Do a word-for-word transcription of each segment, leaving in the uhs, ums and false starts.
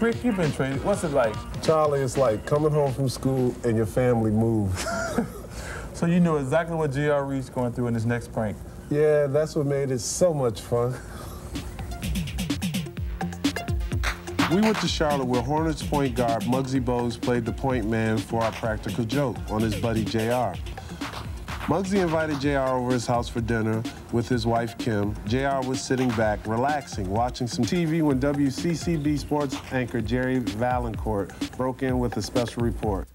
Rick, you've been traded. What's it like? Charlie, it's like coming home from school and your family moved. So you knew exactly what J R. Reid's going through in his next prank. Yeah, that's what made it so much fun. We went to Charlotte where Hornets point guard Muggsy Bogues played the point man for our practical joke on his buddy J R. Muggsy invited J R over his house for dinner with his wife, Kim. J R was sitting back, relaxing, watching some T V when W C C B sports anchor Gerry Vaillancourt broke in with a special report.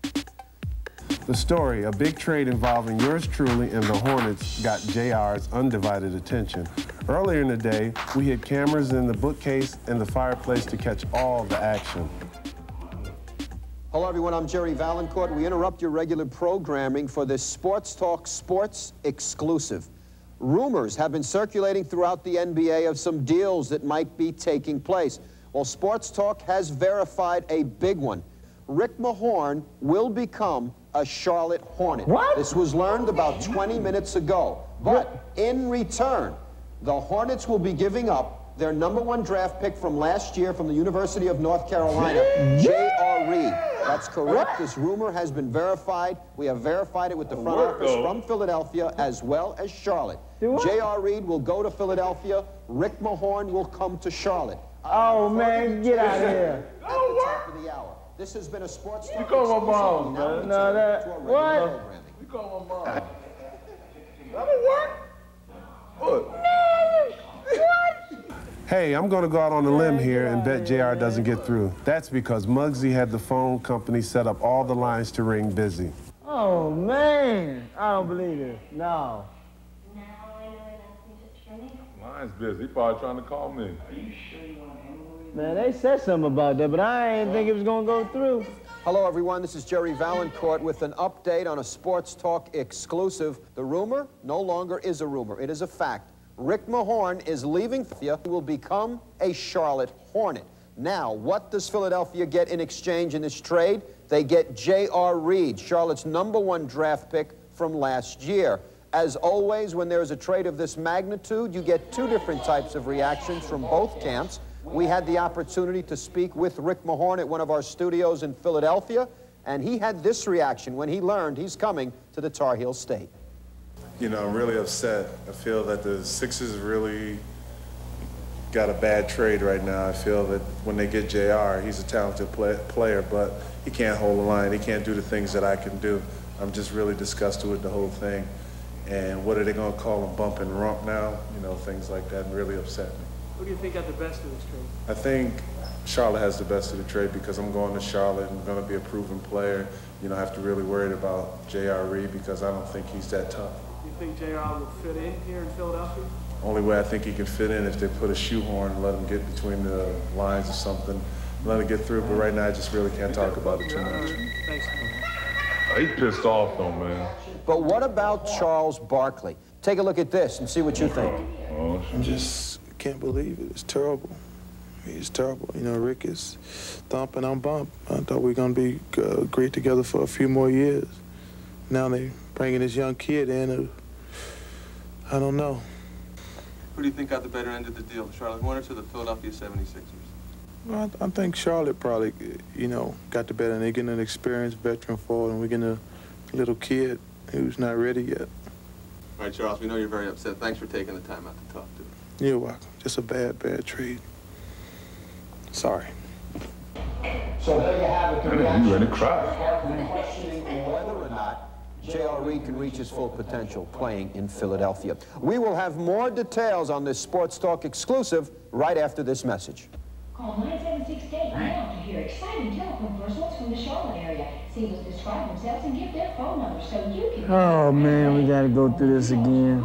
The story, a big trade involving yours truly and the Hornets, got J R's undivided attention. Earlier in the day, we had cameras in the bookcase and the fireplace to catch all the action. Hello, everyone. I'm Gerry Vaillancourt. We interrupt your regular programming for this Sports Talk Sports exclusive. Rumors have been circulating throughout the N B A of some deals that might be taking place. Well, Sports Talk has verified a big one. Rick Mahorn will become a Charlotte Hornet. What? This was learned about twenty minutes ago. But in return, the Hornets will be giving up their number one draft pick from last year from the University of North Carolina, J R. Reid. That's correct. This rumor has been verified. We have verified it with the front office from Philadelphia as well as Charlotte. J R. Reid will go to Philadelphia. Rick Mahorn will come to Charlotte. Oh, man, get out of here. At the top of the hour. This has been a sports talk. You call my mom, man. No, that. What? You call my mom. That'll work. What? No. What? Hey, I'm going to go out on a limb here and bet J R doesn't get through. That's because Muggsy had the phone company set up all the lines to ring busy. Oh, man. I don't believe it. No. Now I know that's funny. Mine's busy. He probably trying to call me. Are you sure you want to handle it? Man, they said something about that, but I didn't think it was going to go through. Hello, everyone. This is Gerry Vaillancourt with an update on a Sports Talk exclusive. The rumor no longer is a rumor. It is a fact. Rick Mahorn is leaving Philadelphia. He will become a Charlotte Hornet. Now, what does Philadelphia get in exchange in this trade? They get J R. Reid, Charlotte's number one draft pick from last year. As always, when there is a trade of this magnitude, you get two different types of reactions from both camps. We had the opportunity to speak with Rick Mahorn at one of our studios in Philadelphia, and he had this reaction when he learned he's coming to the Tar Heel State. You know, I'm really upset. I feel that the Sixers really got a bad trade right now. I feel that when they get J R, he's a talented play player, but he can't hold the line. He can't do the things that I can do. I'm just really disgusted with the whole thing. And what are they going to call him, bump and rump now? You know, things like that really upset me. Who do you think got the best of this trade? I think Charlotte has the best of the trade because I'm going to Charlotte and I'm going to be a proven player. You know, I have to really worry about J R. Reid because I don't think he's that tough. You think J R will fit in here in Philadelphia? Only way I think he can fit in if they put a shoehorn and let him get between the lines or something, let him get through. But right now, I just really can't talk about it too much. Thanks, man. Oh, he's pissed off, though, man. But what about Charles Barkley? Take a look at this and see what you think. Oh, oh, I'm just... I can't believe it. It's terrible. It's terrible. You know, Rick is thumping on bump. I thought we were going to be uh, great together for a few more years. Now they're bringing this young kid in. Uh, I don't know. Who do you think got the better end of the deal, Charlotte Hornets or the Philadelphia seventy-sixers? Well, I, I think Charlotte probably, you know, got the better end. They're getting an experienced veteran forward, and we're getting a little kid who's not ready yet. All right, Charles, we know you're very upset. Thanks for taking the time out to talk to us. You're welcome. Just a bad, bad trade. Sorry. So there you have it. You're in a crowd. Questioning whether or not J R. Reid can reach his full potential playing in Philadelphia. We will have more details on this Sports Talk exclusive right after this message. Call nine seven six now to hear exciting telephone results from the Charlotte area. See what's described themselves and give their phone number so you can... Oh, man, we got to go through this again.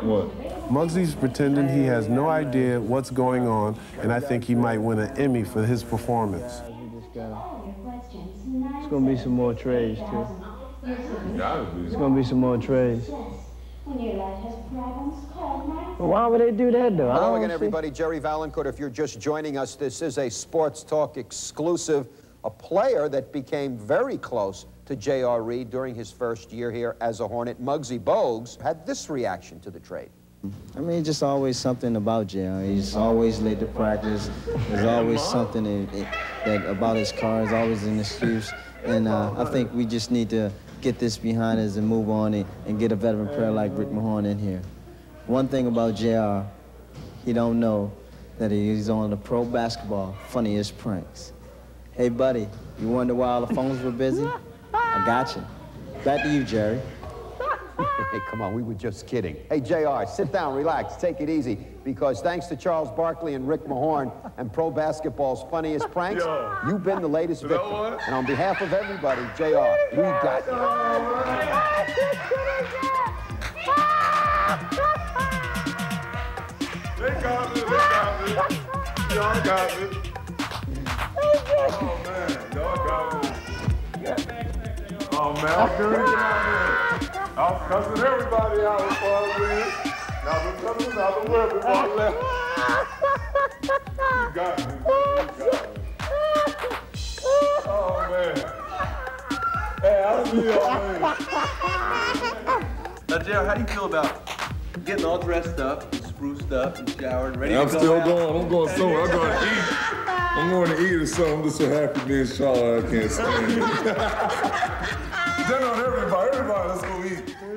What? Muggsy's pretending he has no idea what's going on, and I think he might win an Emmy for his performance. It's going to be some more trades, too. It's going to be some more trades. Well, why would they do that, though? Hello again, everybody. Gerry Vaillancourt, if you're just joining us, this is a Sports Talk exclusive. A player that became very close to J R. Reid during his first year here as a Hornet, Muggsy Bogues, had this reaction to the trade. I mean, it's just always something about J R. He's always late to practice. There's always something that, that about his car is always an excuse. And uh, I think we just need to get this behind us and move on and, and get a veteran player like Rick Mahorn in here. One thing about J R, he don't know that he's on the pro basketball funniest pranks. Hey, buddy, you wonder why all the phones were busy? I got you. Back to you, Gerry. Hey, come on, we were just kidding. Hey, J R, sit down, relax, take it easy, because thanks to Charles Barkley and Rick Mahorn and pro basketball's funniest pranks, Yo. you've been the latest victim. You know and on behalf of everybody, J R, we got you. They got me, they got me. Y'all got me. Oh, man, y'all got me. Oh, man, I'm doing it. I'm cussing everybody out as far as it is. Now we're coming out the word before I left. You got me. You got me. Oh, man. Hey, I see y'all, man. Now, J R, how do you feel about getting all dressed up, and spruced up, and showered, ready yeah, to I'm go I'm still out? going. I'm going somewhere. I'm going to eat. I'm going to eat or something. I'm just so happy being Charlotte. I can't stand it. Then on everybody, everybody, let's go eat.